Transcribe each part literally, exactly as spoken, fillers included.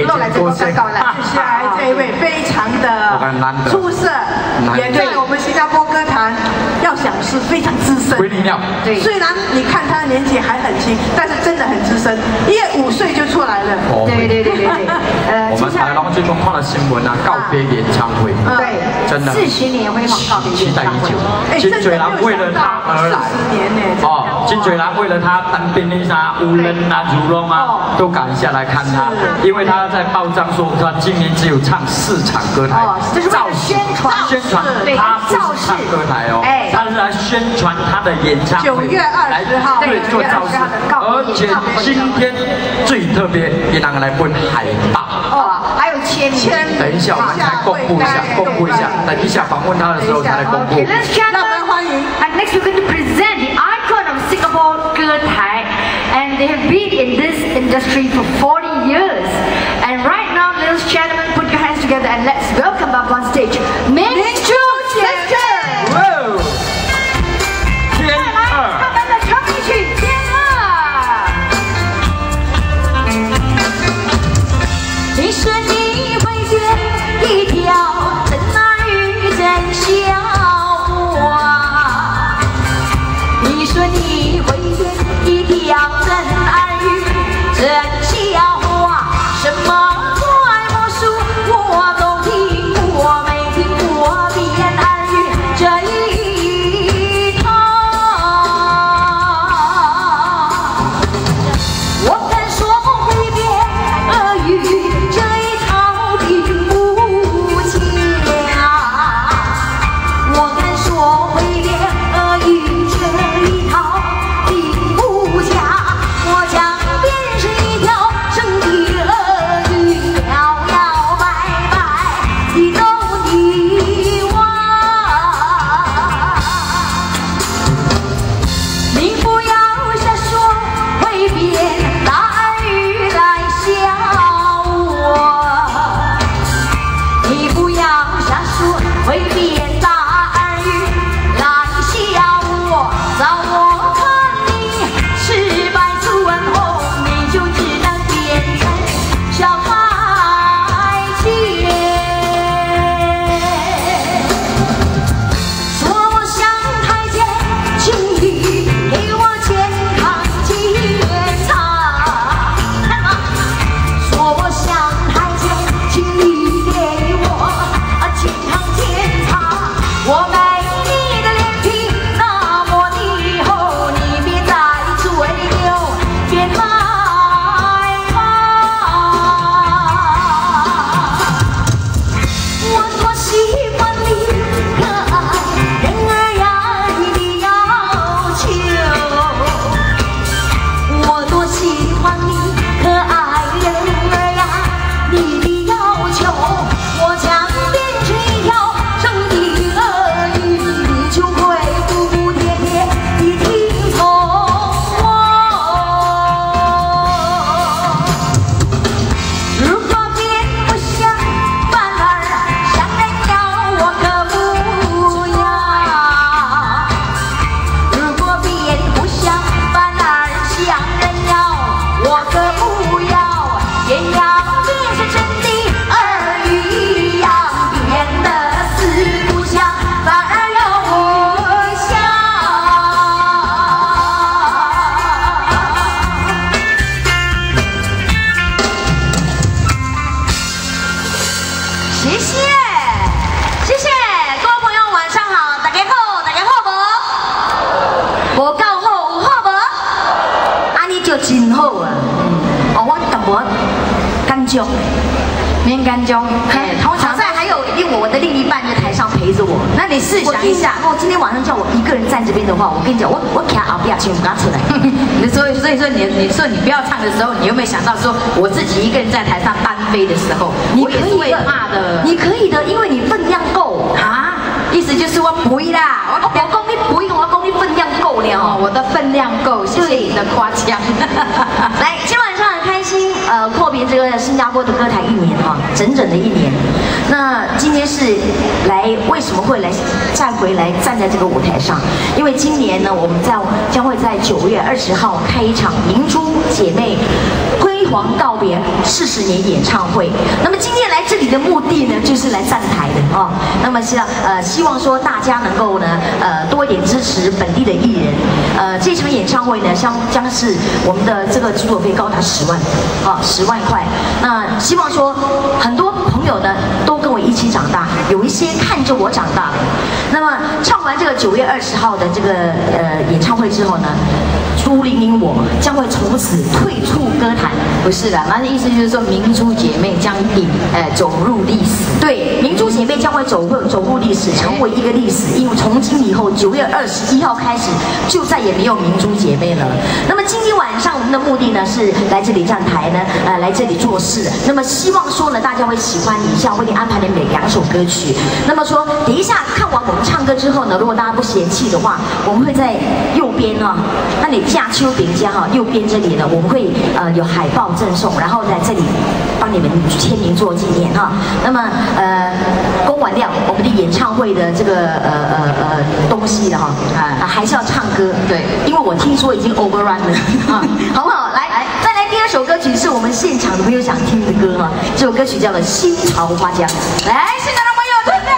落来这个报告来，接下来这一位非常的出色，也在我们新加坡歌坛要想是非常资深。对，虽然你看他的年纪还很轻，但是真的很资深，一五岁就出来了。对对对对对。呃，我们台湾最近看了新闻啊，告别演唱会。对，真的。四十年辉煌告别演唱会。哎，金嘴男为了他而来。四十年呢？哦，金嘴男为了他当兵那啥乌人啊、如龙啊，都赶下来看他，因为他。 他在报章说，他今年只有唱四场歌台，造势宣传，他不是唱歌台哦，他是来宣传他的演唱会。九月二十号，对，做造势，而且今天最特别，也拿来分海报。哦，还有签名。等一下，我们才公布一下，公布一下。等一下访问他的时候才来公布。让我们欢迎。And next we're going to present the icon of Singapore 歌台 ，and they have been in this industry for forty years. And right now, ladies and gentlemen, put your hands together and let's welcome up on stage, Ming Chu Sisters! Whoa! 帝王告别四十年演唱会。那么今天来这里的目的呢，就是来站台的啊、哦。那么是呃，希望说大家能够呢，呃，多一点支持本地的艺人。呃，这场演唱会呢，将将是我们的这个居委会高达十万啊、哦，十万块。那希望说很多朋友呢，都跟我一起长大，有一些看着我长大的。那么唱完这个九月二十号的这个呃演唱会之后呢？朱玲玲，我将会从此退出歌坛，不是的，那意思就是说，明珠姐妹将领呃走入历史。对，明珠姐妹将会走入走入历史，成为一个历史。因为从今以后，九月二十一号开始，就再也没有明珠姐妹了。那么今天晚上我们的目的呢，是来这里站台呢，呃，来这里做事。那么希望说呢，大家会喜欢以下为你安排的每两首歌曲。那么说，等一下看完我们唱歌之后呢，如果大家不嫌弃的话，我们会在右边啊、哦，那里。夏秋饼家哈，右边这里呢，我们会呃有海报赠送，然后在这里帮你们签名做纪念哈。那么呃，公完料我们的演唱会的这个呃呃呃东西的哈，啊还是要唱歌，对，因为我听说已经 overrun 了啊，好不好？来来，再来第二首歌曲是我们现场的朋友想听的歌哈，这首歌曲叫做《新潮花家》，来，现场的朋友准备。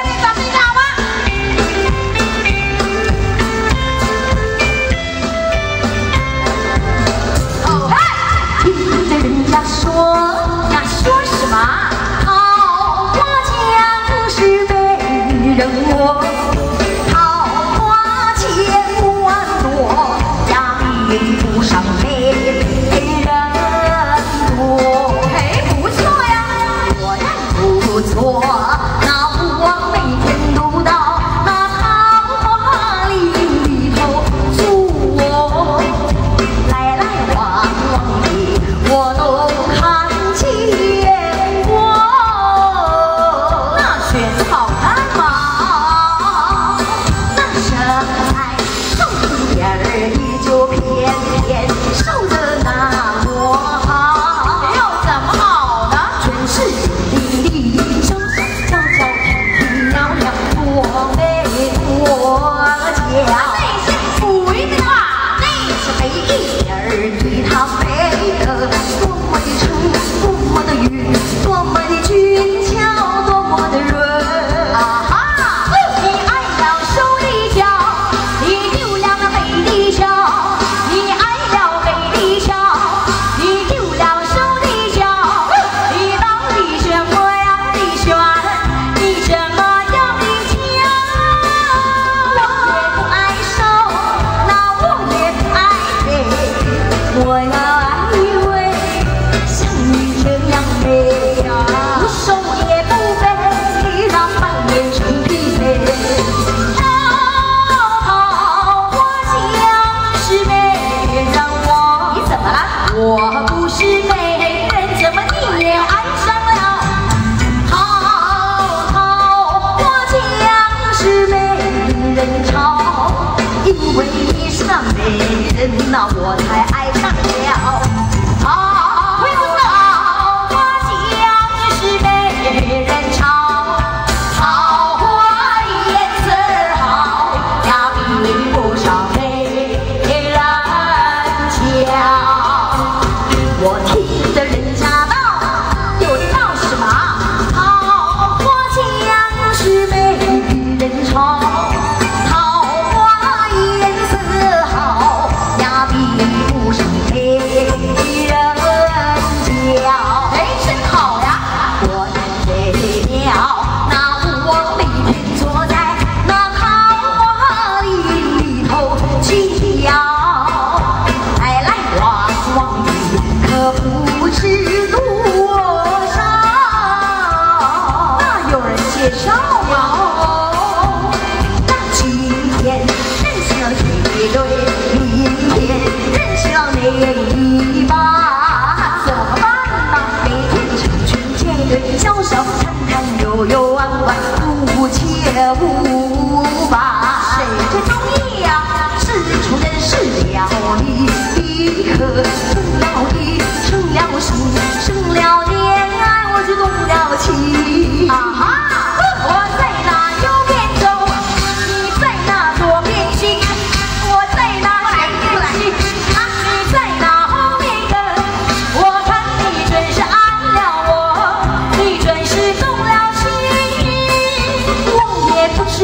那我才爱上了。好，为什么花香是美人俏？好花颜色好，呀比不上美人俏。我听得人家闹，有人闹什么？好花香是美人俏。 我看。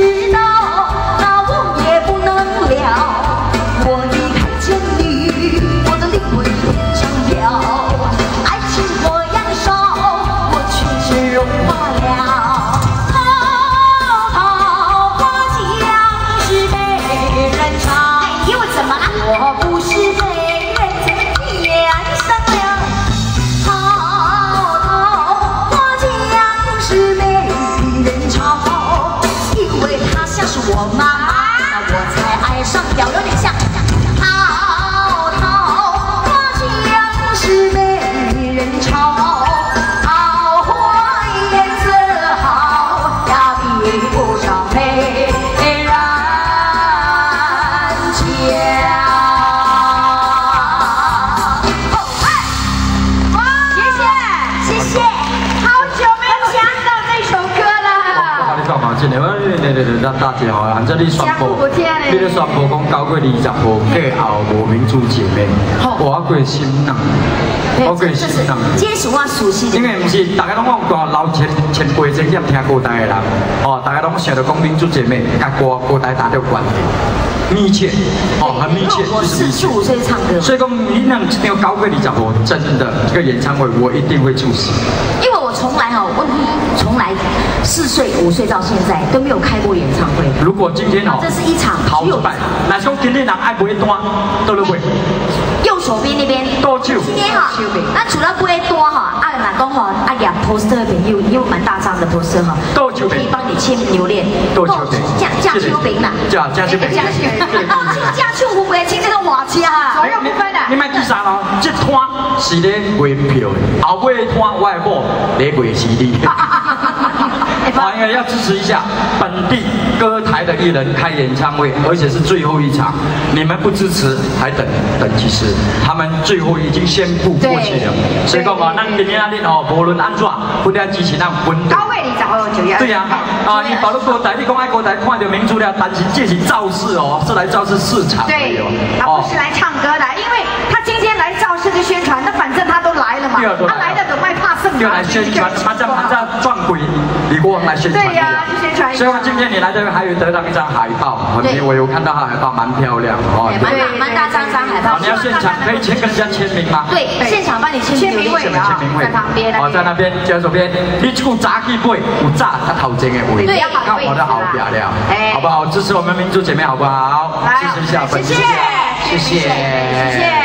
知道，那忘也不能了。我离开千里，我的灵魂天上飘。爱情我燃烧，我却是融化了。好花香是被人唱，哎呦怎么了？我不是被。 我妈妈，我才爱上了，有点像滔滔花香是美人潮，桃花颜色好呀，比不上美人家。谢谢谢谢，好久没有听到这首歌了。我看你干嘛去呢？ 咱大家吼，咱这里宣布，你咧宣布讲交过二十号过后无民主姐妹，我过新人，我过新人。这是我熟悉。因为唔是大家拢讲歌老前前辈经验听歌台的人，哦，大家拢想着讲民主姐妹，甲歌歌台打着关系。 密切，哦，很密切，就是密切。我四十五岁唱歌，所以讲你那一定要高贵，你讲我真的这个演唱会我一定会出席。因为我从来哦，我从来四岁五岁到现在都没有开过演唱会。如果今天哦，这是一场头一摆，那像今天人爱不会单，都来会。右手边那边，多久？今天哈，那除了不会单哈，阿兰公哈，阿雅 poster 的朋友，你有蛮大张的 poster 哈，多久？可以帮你签留恋，多久？加加秋饼嘛，加加秋饼。 到今家去湖北，今这个话家啊，左右不分啊。你买第三咯，这摊是咧卖票的，后尾摊我的某咧卖 C D。好，因为要支持一下本地歌台的艺人开演唱会，而且是最后一场，你们不支持还等等几时？他们最后已经宣布过去了，所以讲嘛，咱今天啊，恁哦，无论安怎，不要支持咱本地。 对呀，啊，你保罗歌台，你讲爱歌台，看到民族了，但是这是造势哦，是来造势市场的哦，他不是来唱歌的，因为他今天来造势跟宣传，那反正他都来了嘛，他来了总爱怕剩的，来宣传，他这样他这样撞鬼，你给我来宣传一下。对呀，宣传一下。所以今天你来这边还有得到一张海报，我有看到他海报蛮漂亮哦，蛮蛮大张张海报。你要现场可以签跟人家签名吗？对，现场帮你签签名会啊，在旁边。哦，在那边，左手边，你出杂技会。 有炸他头前的位，对，看我的好漂亮，好不好？支持我们民族姐妹，好不好？支持一下，谢谢，谢谢，谢谢。